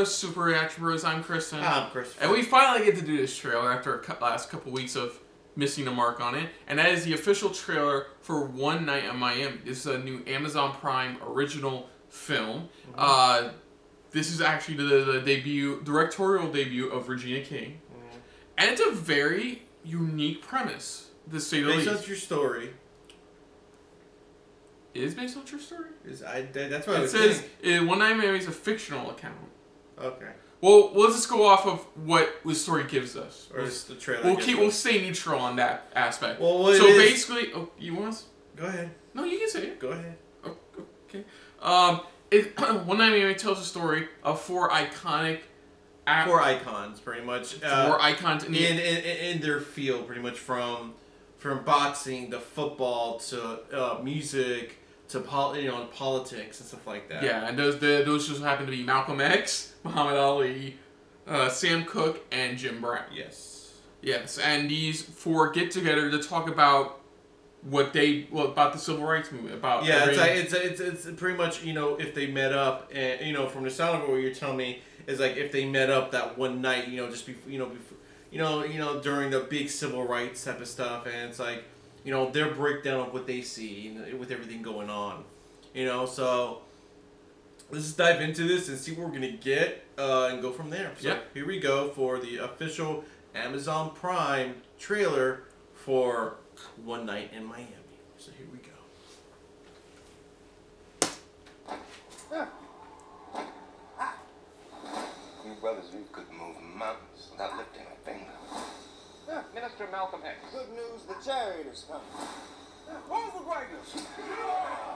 episode of Super Reaction Bros. I'm Kristen. I'm Kristen. And we finally get to do this trailer after a last couple weeks of missing the mark on it. And that is the official trailer for One Night in Miami. This is a new Amazon Prime original film. Mm-hmm. This is actually the directorial debut of Regina King. Mm-hmm. And it's a very unique premise, to say the least. Based on your story. It is based on true story? That's what I was saying. It says, One Night in Miami is a fictional account. Okay. Well, let's just go off of what the story gives us. Or is the trailer We'll stay neutral on that aspect. Well, what basically... Oh, you want us? Go ahead. No, you can say it. Go ahead. Oh, okay. One Night in Miami tells a story of four icons in their field, pretty much, from boxing to football to music to politics and stuff like that. Yeah, and those just happen to be Malcolm X, Muhammad Ali, Sam Cooke, and Jim Brown. Yes. Yes, and these four get together to talk about about the civil rights movement. It's pretty much, you know, if they met up, and you know, from the sound of what you're telling me is like if they met up that one night, you know, just before, you know, during the big civil rights type of stuff, and it's like, you know, their breakdown of what they see and with everything going on, you know. So let's just dive into this and see what we're gonna get and go from there. So yeah. Here we go for the official Amazon Prime trailer for One Night in Miami. So here we go. Yeah. You brothers, you could move mountains without lifting a finger. Yeah. Minister Malcolm X. Good news, the chariot is coming. Yeah. Who's the greatness?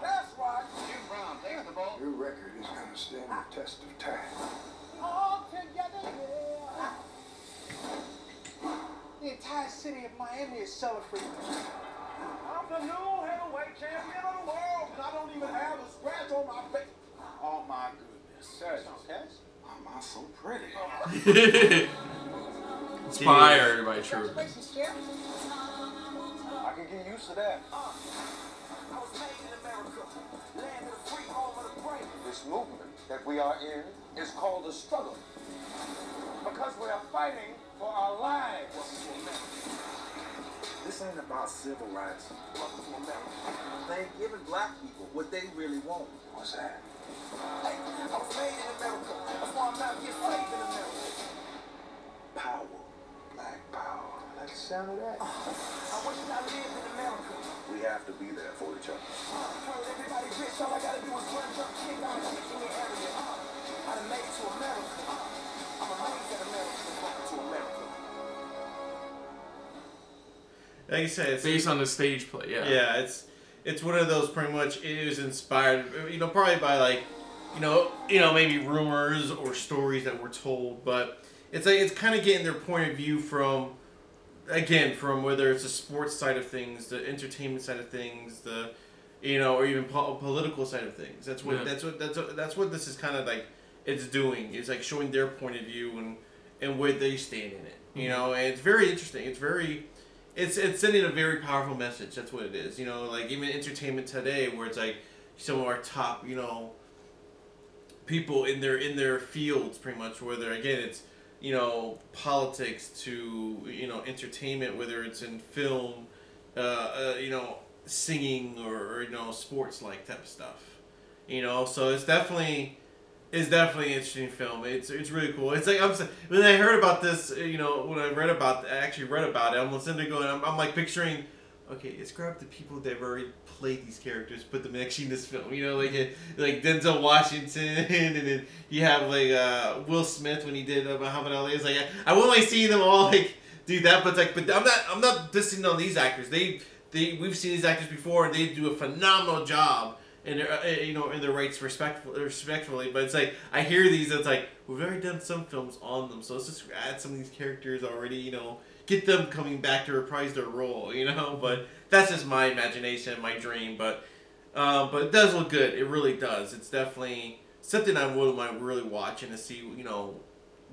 That's right. Jim Brown takes the ball. Your record is going to stand the test of time. All together, yeah. The entire city of Miami is celebrating. I'm the new heavyweight champion of the world, and I don't even have a scratch on my face. Oh, my goodness. Seriously. Okay. Am I so pretty? Inspired by True. I can get used to that. I was made in America, land of the free, home of the brave. This movement that we are in is called a struggle because we are fighting for our lives. This ain't about civil rights. Welcome to America. They ain't giving black people what they really want. What's that? Hey, I was made in America. That's why I'm not getting saved in America. Power. Black power. I like the sound of that. I wish I lived in America. We have to be there for each other. I heard everybody rich. All I gotta do is run, jump, kick out, kick in the area. I'm made to America. I'm amazed at America. Back to America. Like you said, it's based on the stage play. Yeah. Yeah, it's one of those pretty much. It was inspired, you know, probably by like, you know, maybe rumors or stories that were told, but it's like, it's kind of getting their point of view from whether it's the sports side of things, the entertainment side of things, the, you know, or even political side of things. That's what this is kind of like. It's doing. It's like showing their point of view and where they stand in it. You know, and it's very interesting. It's sending a very powerful message. That's what it is. You know, like even entertainment today, where it's like some of our top, you know, people in their fields, pretty much. Whether again, it's, you know, politics to, you know, entertainment, whether it's in film, you know, singing or you know, sports like type of stuff. You know, so it's definitely an interesting film. It's really cool. It's like when I heard about this, you know, I actually read about it. I'm listening to going. I'm like picturing, okay, let's grab the people that have already played these characters, put them actually in this film. You know, like Denzel Washington, and then you have like Will Smith when he did Muhammad Ali. It's like I wouldn't like seeing them all like do that, but I'm not dissing on these actors. We've seen these actors before, and they do a phenomenal job. And you know, in their rights respectfully, but it's like I hear these. It's like we've already done some films on them, so let's just add some of these characters already. You know, get them coming back to reprise their role. You know, but that's just my imagination, my dream. But it does look good. It really does. It's definitely something I would like really watching to see. You know,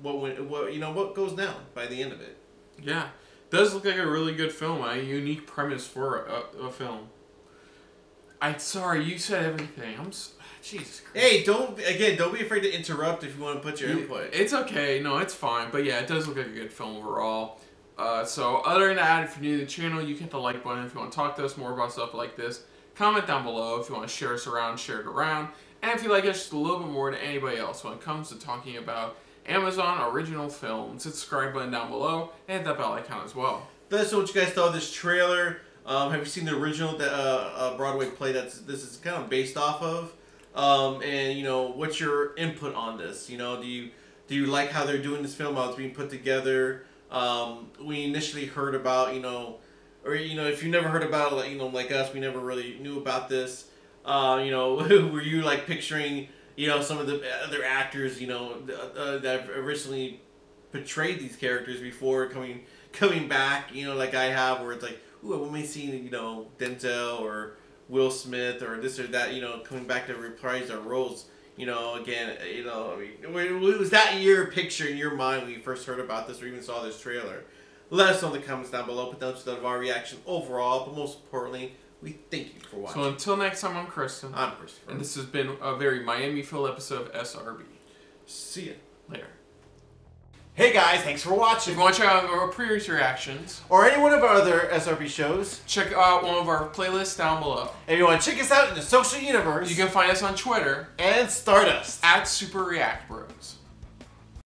what goes down by the end of it. Yeah, it does look like a really good film. A unique premise for a film. I'm sorry, you said everything. Jesus Christ. Hey, don't be afraid to interrupt if you want to put your input. It's okay. No, it's fine. But yeah, it does look like a good film overall. So other than that, if you're new to the channel, you can hit the like button if you want to talk to us more about stuff like this. Comment down below if you want to share us around, share it around. And if you like us just a little bit more than anybody else when it comes to talking about Amazon original films, hit the subscribe button down below and hit that bell icon as well. Let us know what you guys thought of this trailer. Have you seen the original Broadway play that this is kind of based off of? And you know, what's your input on this? You know, do you like how they're doing this film, how it's being put together? We initially heard about, if you never heard about it, like us, we never really knew about this. Were you like picturing, some of the other actors, that originally portrayed these characters before coming back, like I have, where it's like, ooh, I've only seen, Denzel or Will Smith or this or that, coming back to reprise their roles, it was that year picture in your mind when you first heard about this or even saw this trailer. Let us know in the comments down below, put down some of our reaction overall, but most importantly, we thank you for watching. So until next time, I'm Kristen. I'm Christopher. And this has been a very Miami-filled episode of SRB. See ya later. Hey guys, thanks for watching. If you want to check out our previous reactions or any one of our other SRB shows, check out one of our playlists down below. And if you want to check us out in the social universe, you can find us on Twitter and Stardust at Super React Bros.